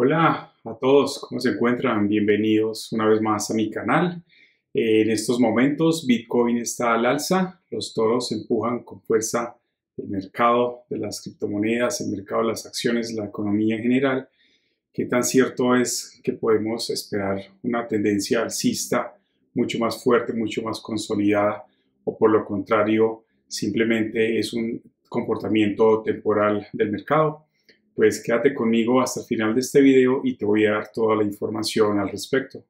Hola a todos, ¿cómo se encuentran? Bienvenidos una vez más a mi canal. En estos momentos Bitcoin está al alza, los toros empujan con fuerza el mercado de las criptomonedas, el mercado de las acciones, la economía en general. ¿Qué tan cierto es que podemos esperar una tendencia alcista mucho más fuerte, mucho más consolidada? O por lo contrario, simplemente es un comportamiento temporal del mercado. Pues quédate conmigo hasta el final de este video y te voy a dar toda la información al respecto.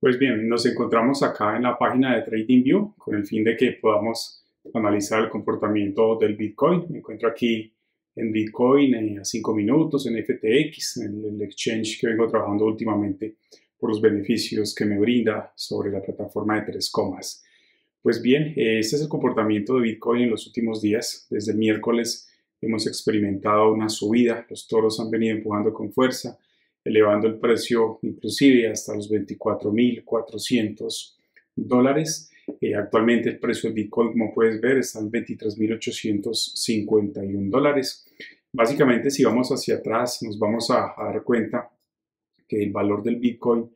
Pues bien, nos encontramos acá en la página de TradingView con el fin de que podamos analizar el comportamiento del Bitcoin. Me encuentro aquí en Bitcoin a 5 minutos, en FTX, en el exchange que vengo trabajando últimamente por los beneficios que me brinda sobre la plataforma de Tres Comas. Pues bien, este es el comportamiento de Bitcoin en los últimos días. Desde el miércoles hemos experimentado una subida, los toros han venido empujando con fuerza, elevando el precio inclusive hasta los $24,400. Actualmente el precio del Bitcoin, como puedes ver, está en $23,851. Básicamente, si vamos hacia atrás, nos vamos a dar cuenta que el valor del Bitcoin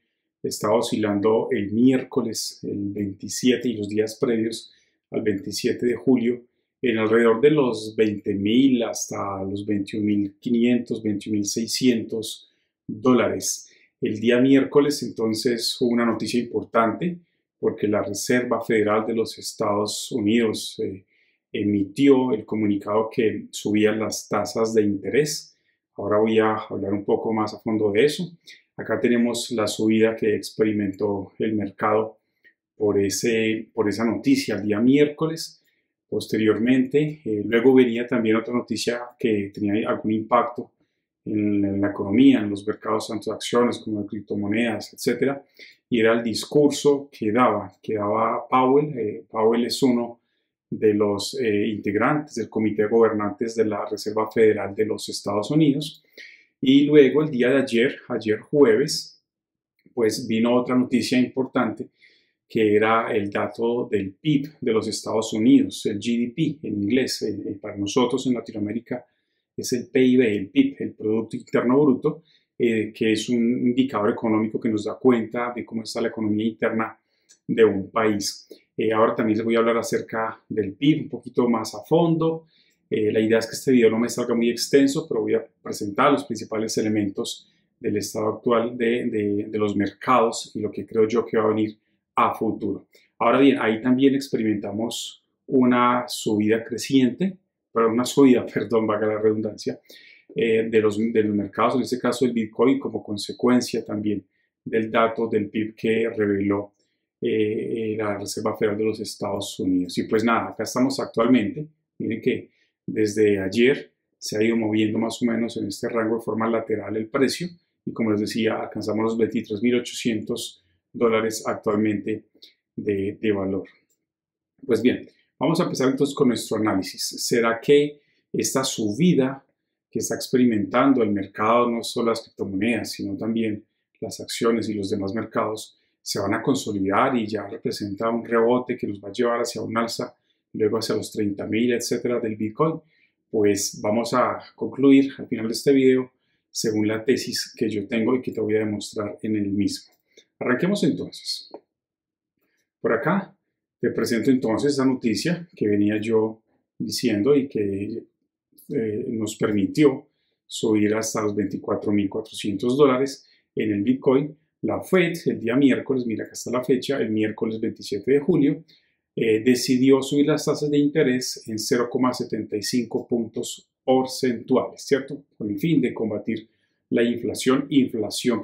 está oscilando el miércoles, el 27 y los días previos al 27 de julio, en alrededor de los $20,000 hasta los $21,500, $21,600. El día miércoles, entonces, hubo una noticia importante porque la Reserva Federal de los Estados Unidos emitió el comunicado que subía las tasas de interés. Ahora voy a hablar un poco más a fondo de eso. Acá tenemos la subida que experimentó el mercado por esa noticia el día miércoles. Posteriormente, luego venía también otra noticia que tenía algún impacto en la economía, en los mercados tanto de acciones como de criptomonedas, etc. Y era el discurso que daba Powell. Powell es uno de los integrantes del Comité de Gobernantes de la Reserva Federal de los Estados Unidos. Y luego, el día de ayer jueves, pues vino otra noticia importante, que era el dato del PIB de los Estados Unidos, el GDP en inglés. Para nosotros en Latinoamérica es el PIB, el PIB, el Producto Interno Bruto, que es un indicador económico que nos da cuenta de cómo está la economía interna de un país. Ahora también les voy a hablar acerca del PIB un poquito más a fondo. La idea es que este video no me salga muy extenso, pero voy a presentar los principales elementos del estado actual de los mercados y lo que creo yo que va a venir a futuro. Ahora bien, ahí también experimentamos una subida creciente, una subida, valga la redundancia, de los mercados, en este caso el Bitcoin, como consecuencia también del dato del PIB que reveló la Reserva Federal de los Estados Unidos. Y pues nada, acá estamos actualmente. Miren que desde ayer se ha ido moviendo más o menos en este rango de forma lateral el precio y, como les decía, alcanzamos los $23,800 actualmente de valor. Pues bien, vamos a empezar entonces con nuestro análisis. ¿Será que esta subida que está experimentando el mercado, no solo las criptomonedas, sino también las acciones y los demás mercados, se van a consolidar y ya representa un rebote que nos va a llevar hacia un alza, luego hacia los 30,000, etcétera, del Bitcoin? Pues vamos a concluir al final de este video según la tesis que yo tengo y que te voy a demostrar en el mismo. Arranquemos entonces. Por acá te presento entonces esa noticia que venía yo diciendo y que nos permitió subir hasta los $24,400 en el Bitcoin. La Fed el día miércoles, mira acá está la fecha, el miércoles 27 de julio, decidió subir las tasas de interés en 0,75 puntos porcentuales, ¿cierto? Con el fin de combatir la inflación que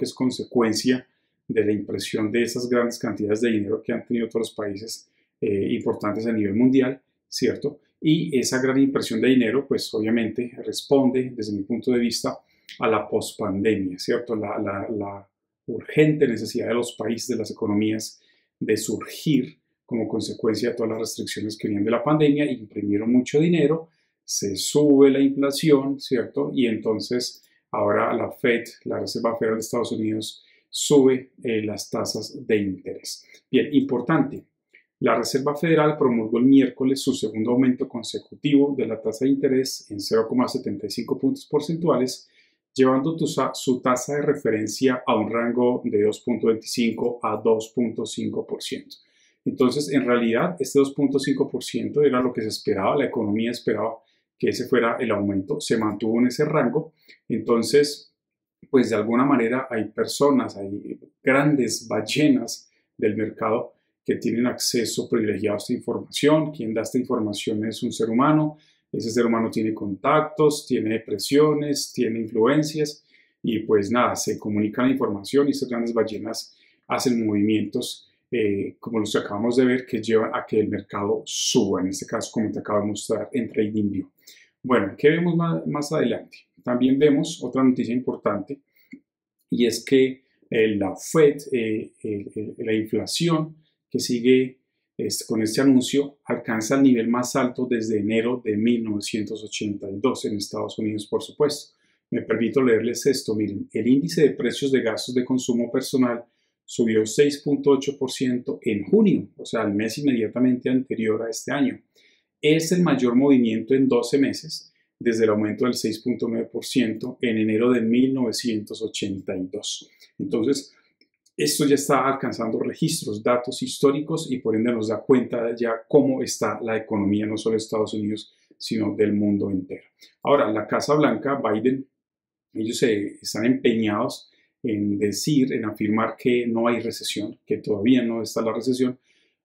es consecuencia de la impresión de esas grandes cantidades de dinero que han tenido todos los países importantes a nivel mundial, ¿cierto? Y esa gran impresión de dinero, pues obviamente responde, desde mi punto de vista, a la pospandemia, ¿cierto? La urgente necesidad de los países, de las economías, de surgir como consecuencia de todas las restricciones que vienen de la pandemia. Imprimieron mucho dinero, se sube la inflación, ¿cierto? Y entonces ahora la Fed, la Reserva Federal de Estados Unidos, sube las tasas de interés. Bien, importante, la Reserva Federal promulgó el miércoles su segundo aumento consecutivo de la tasa de interés en 0,75 puntos porcentuales llevando su tasa de referencia a un rango de 2.25 a 2.5%. Entonces, en realidad, este 2.5% era lo que se esperaba, la economía esperaba que ese fuera el aumento, se mantuvo en ese rango. Entonces, pues de alguna manera hay personas, hay grandes ballenas del mercado que tienen acceso privilegiado a esta información. Quien da esta información es un ser humano. Ese ser humano tiene contactos, tiene presiones, tiene influencias y pues nada, se comunica la información y estas grandes ballenas hacen movimientos como los que acabamos de ver, que llevan a que el mercado suba, en este caso como te acabo de mostrar en TradingView. Bueno, ¿qué vemos más adelante? También vemos otra noticia importante y es que la Fed, la inflación que sigue con este anuncio, alcanza el nivel más alto desde enero de 1982 en Estados Unidos, por supuesto. Me permito leerles esto, miren, el índice de precios de gastos de consumo personal subió 6.8% en junio, o sea, el mes inmediatamente anterior a este año. Es el mayor movimiento en 12 meses desde el aumento del 6.9% en enero de 1982. Entonces, esto ya está alcanzando registros, datos históricos y por ende nos da cuenta ya cómo está la economía, no solo de Estados Unidos, sino del mundo entero. Ahora, la Casa Blanca, Biden, ellos están empeñados en decir, en afirmar que no hay recesión, que todavía no está la recesión.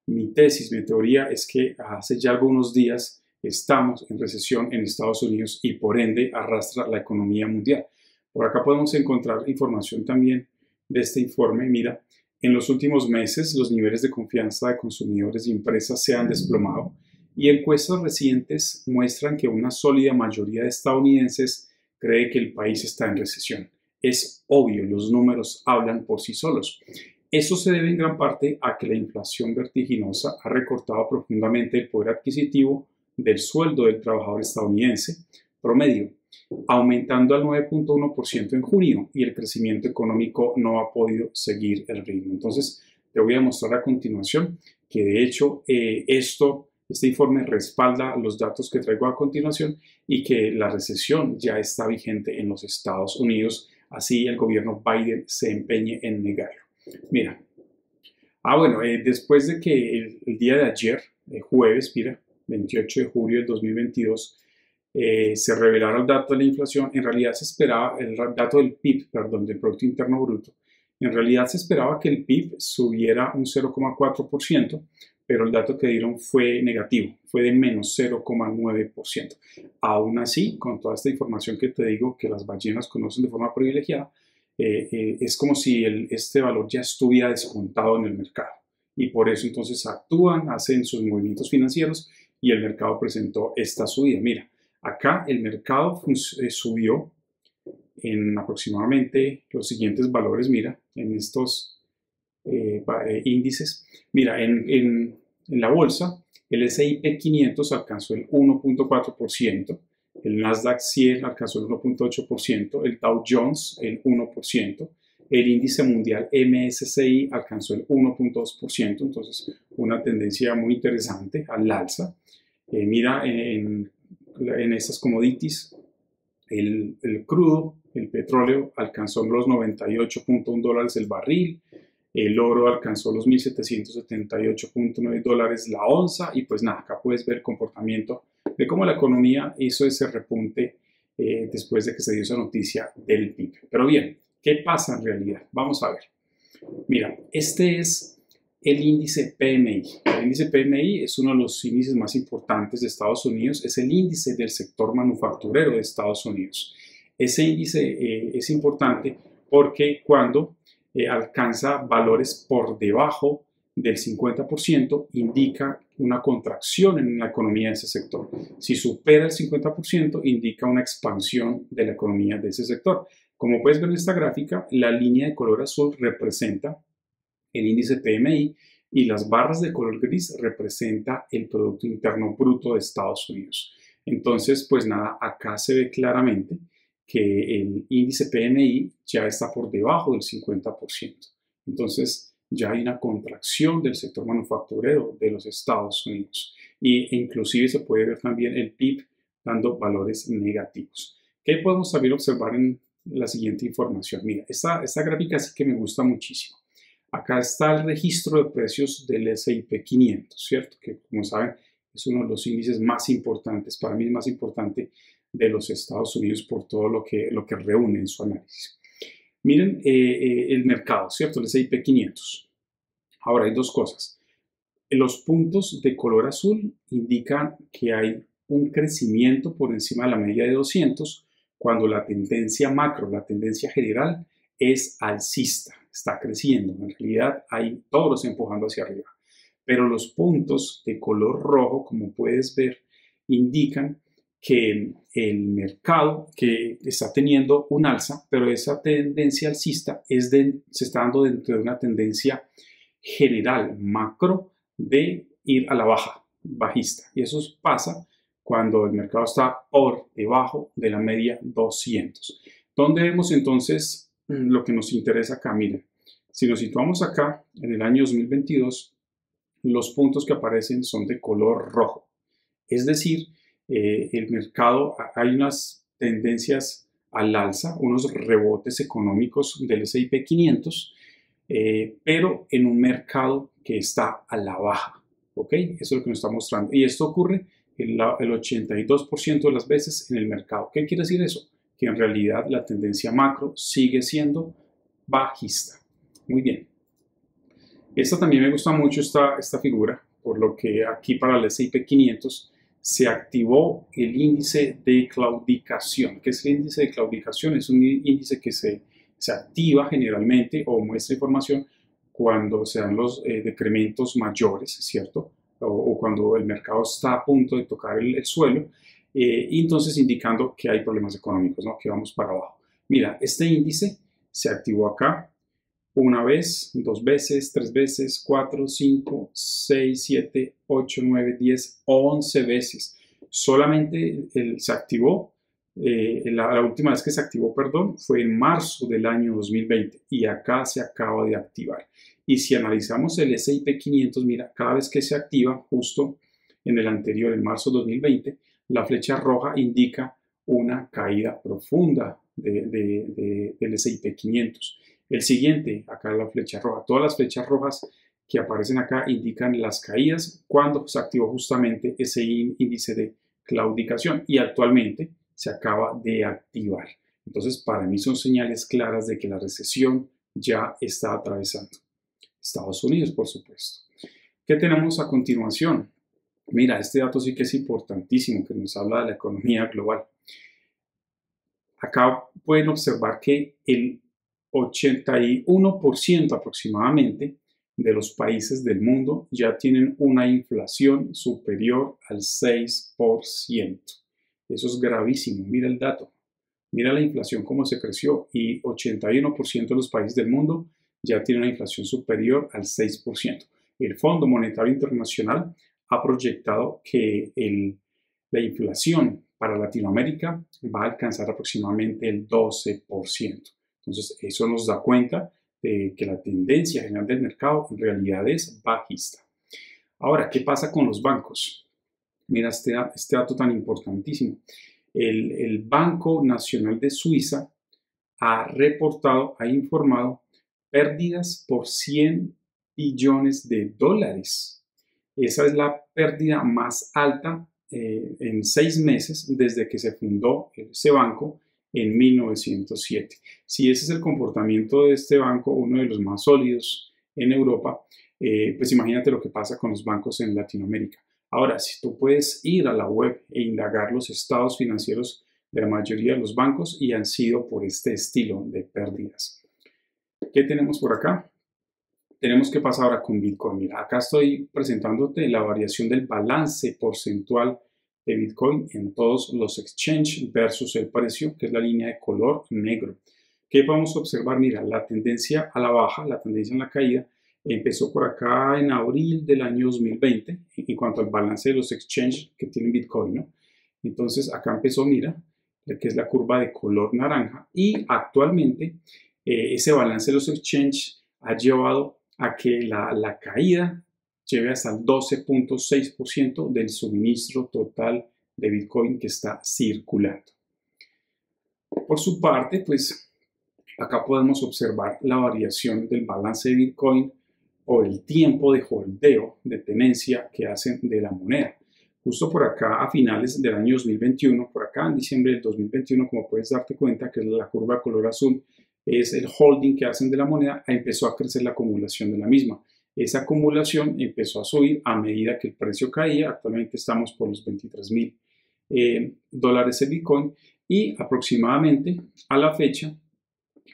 Mi tesis, mi teoría es que hace ya algunos días estamos en recesión en Estados Unidos y por ende arrastra la economía mundial. Por acá podemos encontrar información también de este informe. Mira, en los últimos meses los niveles de confianza de consumidores y empresas se han desplomado y encuestas recientes muestran que una sólida mayoría de estadounidenses cree que el país está en recesión. Es obvio, los números hablan por sí solos. Eso se debe en gran parte a que la inflación vertiginosa ha recortado profundamente el poder adquisitivo del sueldo del trabajador estadounidense promedio, aumentando al 9.1% en junio, y el crecimiento económico no ha podido seguir el ritmo. Entonces, te voy a mostrar a continuación que de hecho este informe respalda los datos que traigo a continuación y que la recesión ya está vigente en los Estados Unidos, así el gobierno Biden se empeñe en negarlo. Mira, bueno, después de que el día de ayer, jueves, mira, 28 de julio del 2022, se revelara el dato de la inflación, en realidad se esperaba el dato del PIB, perdón, del Producto Interno Bruto. En realidad se esperaba que el PIB subiera un 0.4%, pero el dato que dieron fue negativo, fue de menos 0.9%. Aún así, con toda esta información que te digo, que las ballenas conocen de forma privilegiada, es como si este valor ya estuviera descontado en el mercado. Y por eso entonces actúan, hacen sus movimientos financieros y el mercado presentó esta subida. Mira, acá el mercado subió en aproximadamente los siguientes valores, mira, en estos índices. Mira, en la bolsa, el S&P 500 alcanzó el 1.4%, el Nasdaq 100 alcanzó el 1.8%, el Dow Jones el 1%, el índice mundial MSCI alcanzó el 1.2%, entonces una tendencia muy interesante al alza. Mira, en estas commodities, el crudo, el petróleo alcanzó los 98.1 dólares el barril, el oro alcanzó los 1.778.9 dólares la onza y pues nada, acá puedes ver el comportamiento de cómo la economía hizo ese repunte después de que se dio esa noticia del PIB. Pero bien, ¿qué pasa en realidad? Vamos a ver. Mira, este es el índice PMI. El índice PMI es uno de los índices más importantes de Estados Unidos, es el índice del sector manufacturero de Estados Unidos. Ese índice es importante porque cuando alcanza valores por debajo del 50% indica una contracción en la economía de ese sector. Si supera el 50% indica una expansión de la economía de ese sector. Como puedes ver en esta gráfica, la línea de color azul representa el índice PMI y las barras de color gris representa el Producto Interno Bruto de Estados Unidos. Entonces, pues nada, acá se ve claramente que el índice PMI ya está por debajo del 50%. Entonces, ya hay una contracción del sector manufacturero de los Estados Unidos. E inclusive se puede ver también el PIB dando valores negativos. ¿Qué podemos también observar en la siguiente información. Mira, esta gráfica sí que me gusta muchísimo. Acá está el registro de precios del S&P 500, ¿cierto? Que, como saben, es uno de los índices más importantes, para mí es más importante de los Estados Unidos por todo lo que reúne en su análisis. Miren el mercado, ¿cierto? El S&P 500. Ahora, hay dos cosas. Los puntos de color azul indican que hay un crecimiento por encima de la media de 200, cuando la tendencia macro, la tendencia general, es alcista, está creciendo. En realidad hay todos empujando hacia arriba. Pero los puntos de color rojo, como puedes ver, indican que el mercado que está teniendo un alza, pero esa tendencia alcista se está dando dentro de una tendencia general, macro, de ir a la baja, bajista. Y eso pasa cuando el mercado está por debajo de la media 200. ¿Dónde vemos entonces lo que nos interesa acá? Miren, si nos situamos acá en el año 2022, los puntos que aparecen son de color rojo. Es decir, el mercado, hay unas tendencias al alza, unos rebotes económicos del S&P 500, pero en un mercado que está a la baja. ¿Ok? Eso es lo que nos está mostrando. Y esto ocurre el 82% de las veces en el mercado. ¿Qué quiere decir eso? Que en realidad la tendencia macro sigue siendo bajista. Muy bien. Esta también me gusta mucho, esta figura, por lo que aquí para el S&P 500 se activó el índice de claudicación. ¿Qué es el índice de claudicación? Es un índice que se activa generalmente o muestra información cuando se dan los decrementos mayores, ¿cierto? O cuando el mercado está a punto de tocar el suelo, entonces indicando que hay problemas económicos, ¿no? Que vamos para abajo. Mira, este índice se activó acá una vez, dos veces, tres veces, cuatro, cinco, seis, siete, ocho, nueve, 10, 11 veces. Solamente se activó, la última vez que se activó, perdón, fue en marzo del año 2020 y acá se acaba de activar. Y si analizamos el S&P 500, mira, cada vez que se activa, justo en el anterior, en marzo 2020, la flecha roja indica una caída profunda del S&P 500. El siguiente, acá la flecha roja, todas las flechas rojas que aparecen acá indican las caídas cuando se activó justamente ese índice de claudicación y actualmente se acaba de activar. Entonces, para mí son señales claras de que la recesión ya está atravesando Estados Unidos, por supuesto. ¿Qué tenemos a continuación? Mira, este dato sí que es importantísimo, que nos habla de la economía global. Acá pueden observar que el 81% aproximadamente de los países del mundo ya tienen una inflación superior al 6%. Eso es gravísimo. Mira el dato. Mira la inflación cómo se creció y 81% de los países del mundo ya tiene una inflación superior al 6%. El Fondo Monetario Internacional ha proyectado que la inflación para Latinoamérica va a alcanzar aproximadamente el 12%. Entonces, eso nos da cuenta de que la tendencia general del mercado en realidad es bajista. Ahora, ¿qué pasa con los bancos? Mira este dato tan importantísimo. El Banco Nacional de Suiza ha informado pérdidas por $100 billones. Esa es la pérdida más alta en 6 meses desde que se fundó ese banco en 1907. Si ese es el comportamiento de este banco, uno de los más sólidos en Europa, pues imagínate lo que pasa con los bancos en Latinoamérica. Ahora, si tú puedes ir a la web e indagar los estados financieros de la mayoría de los bancos y han sido por este estilo de pérdidas. ¿Qué tenemos por acá? Tenemos que pasar ahora con Bitcoin. Mira, acá estoy presentándote la variación del balance porcentual de Bitcoin en todos los exchanges versus el precio, que es la línea de color negro. ¿Qué podemos observar? Mira, la tendencia a la baja, la tendencia en la caída, empezó por acá en abril del año 2020, en cuanto al balance de los exchanges que tienen Bitcoin, ¿no? Entonces, acá empezó, mira, que es la curva de color naranja, y actualmente ese balance de los exchanges ha llevado a que la caída lleve hasta el 12.6% del suministro total de Bitcoin que está circulando. Por su parte, pues acá podemos observar la variación del balance de Bitcoin o el tiempo de holdeo, de tenencia que hacen de la moneda. Justo por acá, a finales del año 2021, por acá en diciembre del 2021, como puedes darte cuenta, que es la curva color azul, es el holding que hacen de la moneda, empezó a crecer la acumulación de la misma. Esa acumulación empezó a subir a medida que el precio caía. Actualmente estamos por los 23.000 dólares el Bitcoin, y aproximadamente a la fecha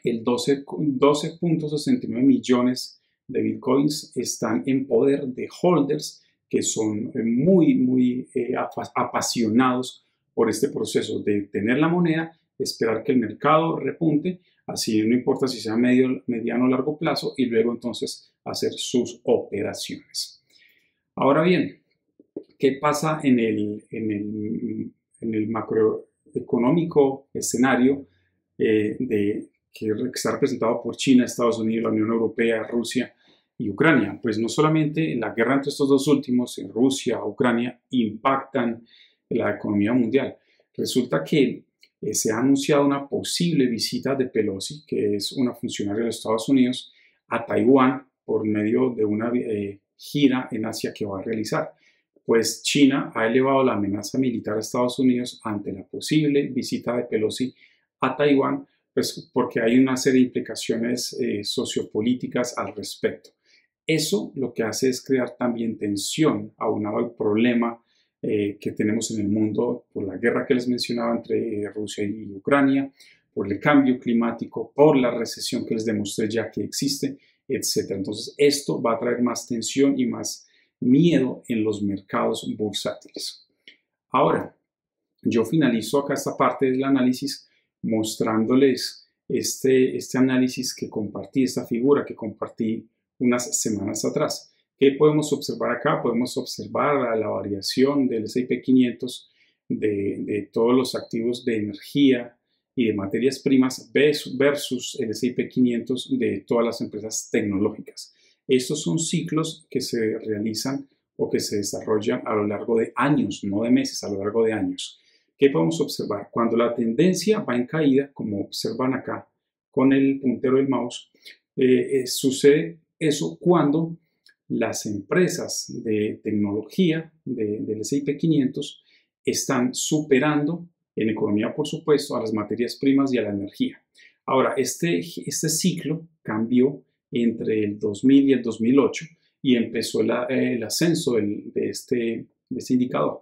el 12.69 millones de Bitcoins están en poder de holders que son muy apasionados por este proceso de tener la moneda, esperar que el mercado repunte, así no importa si sea mediano o largo plazo, y luego entonces hacer sus operaciones. Ahora bien, ¿qué pasa en el macroeconómico escenario que está representado por China, Estados Unidos, la Unión Europea, Rusia y Ucrania? Pues no solamente la guerra entre estos dos últimos, en Rusia, Ucrania, impactan la economía mundial. Resulta que se ha anunciado una posible visita de Pelosi, que es una funcionaria de los Estados Unidos, a Taiwán por medio de una gira en Asia que va a realizar. Pues China ha elevado la amenaza militar a Estados Unidos ante la posible visita de Pelosi a Taiwán, pues porque hay una serie de implicaciones sociopolíticas al respecto. Eso lo que hace es crear también tensión, aunado al problema que tenemos en el mundo por la guerra que les mencionaba entre Rusia y Ucrania, por el cambio climático, por la recesión que les demostré ya que existe, etc. Entonces esto va a traer más tensión y más miedo en los mercados bursátiles. Ahora, yo finalizo acá esta parte del análisis mostrándoles este análisis que compartí, esta figura que compartí unas semanas atrás. ¿Qué podemos observar acá? Podemos observar la variación del S&P 500 de todos los activos de energía y de materias primas versus el S&P 500 de todas las empresas tecnológicas. Estos son ciclos que se realizan o que se desarrollan a lo largo de años, no de meses, a lo largo de años. ¿Qué podemos observar? Cuando la tendencia va en caída, como observan acá con el puntero del mouse, sucede eso cuando las empresas de tecnología del S&P 500 están superando en economía, por supuesto, a las materias primas y a la energía. Ahora, este ciclo cambió entre el 2000 y el 2008 y empezó el ascenso de este indicador.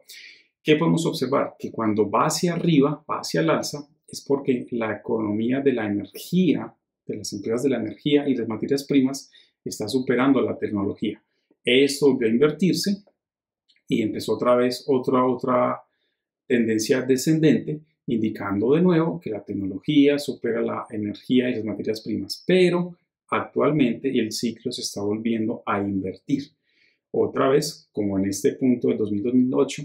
¿Qué podemos observar? Que cuando va hacia arriba, va hacia el alza, es porque la economía de la energía, de las empresas de la energía y las materias primas, está superando a la tecnología. Esto volvió a invertirse y empezó otra vez otra tendencia descendente, indicando de nuevo que la tecnología supera la energía y las materias primas, pero actualmente el ciclo se está volviendo a invertir. Otra vez, como en este punto del 2008,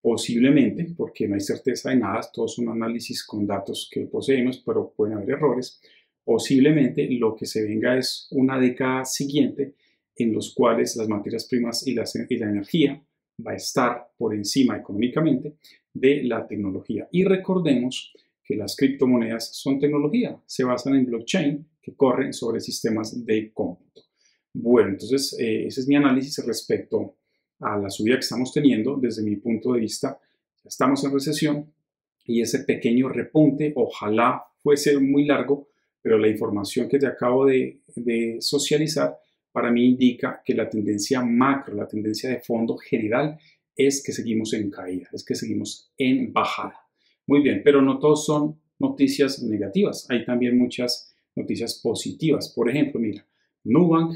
posiblemente, porque no hay certeza de nada, todos son análisis con datos que poseemos, pero pueden haber errores, posiblemente lo que se venga es una década siguiente en los cuales las materias primas y la energía va a estar por encima económicamente de la tecnología. Y recordemos que las criptomonedas son tecnología, se basan en blockchain, que corren sobre sistemas de cómputo. Bueno, entonces ese es mi análisis respecto a la subida que estamos teniendo. Desde mi punto de vista, estamos en recesión y ese pequeño repunte, ojalá fuese muy largo, pero la información que te acabo de socializar para mí indica que la tendencia macro, la tendencia de fondo general, es que seguimos en caída, es que seguimos en bajada. Muy bien, pero no todos son noticias negativas, hay también muchas noticias positivas. Por ejemplo, mira, Nubank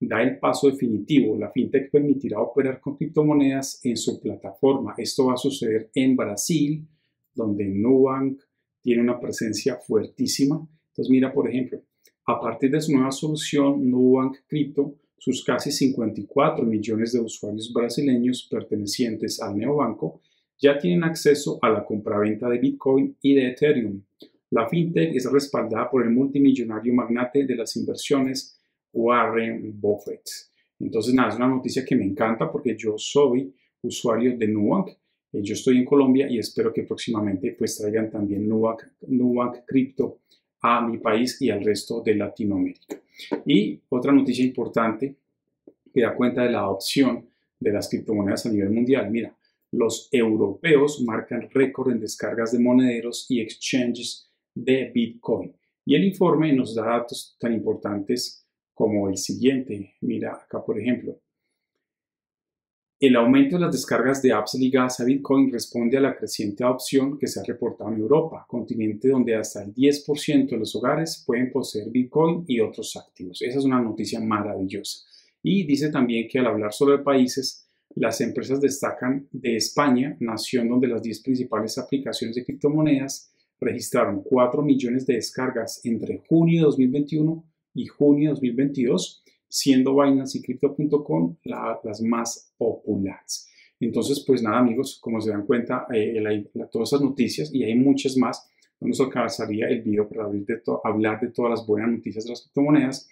da el paso definitivo. La fintech permitirá operar con criptomonedas en su plataforma. Esto va a suceder en Brasil, donde Nubank tiene una presencia fuertísima. Entonces, mira, por ejemplo, a partir de su nueva solución, Nubank Crypto, sus casi 54 millones de usuarios brasileños pertenecientes al neobanco ya tienen acceso a la compraventa de Bitcoin y de Ethereum. La fintech es respaldada por el multimillonario magnate de las inversiones Warren Buffett. Entonces, nada, es una noticia que me encanta porque yo soy usuario de Nubank. Yo estoy en Colombia y espero que próximamente pues traigan también Nubank Crypto a mi país y al resto de Latinoamérica. Y otra noticia importante que da cuenta de la adopción de las criptomonedas a nivel mundial. Mira, los europeos marcan récord en descargas de monederos y exchanges de Bitcoin. Y el informe nos da datos tan importantes como el siguiente. Mira acá, por ejemplo. El aumento de las descargas de apps ligadas a Bitcoin responde a la creciente adopción que se ha reportado en Europa, continente donde hasta el 10% de los hogares pueden poseer Bitcoin y otros activos. Esa es una noticia maravillosa. Y dice también que al hablar sobre países, las empresas destacan de España, nación donde las 10 principales aplicaciones de criptomonedas registraron 4 millones de descargas entre junio de 2021 y junio de 2022, siendo Binance y crypto.com las más populares. Entonces, pues nada, amigos, como se dan cuenta, todas esas noticias, y hay muchas más, no nos alcanzaría el video para hablar de todas las buenas noticias de las criptomonedas,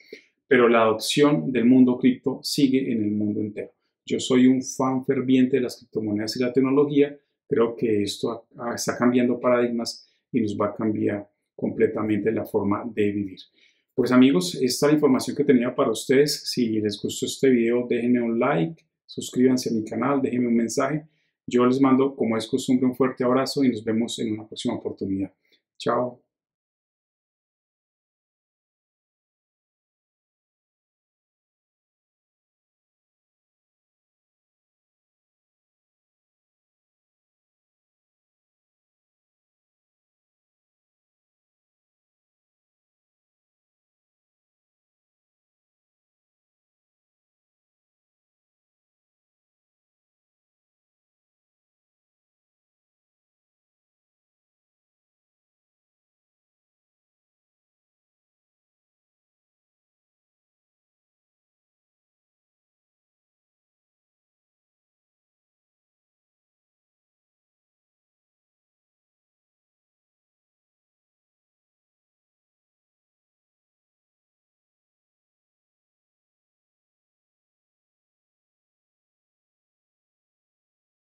pero la adopción del mundo cripto sigue en el mundo entero. Yo soy un fan ferviente de las criptomonedas y la tecnología. Creo que esto está cambiando paradigmas y nos va a cambiar completamente la forma de vivir. Pues amigos, esta es la información que tenía para ustedes. Si les gustó este video, déjenme un like, suscríbanse a mi canal, déjenme un mensaje. Yo les mando, como es costumbre, un fuerte abrazo y nos vemos en una próxima oportunidad. Chao.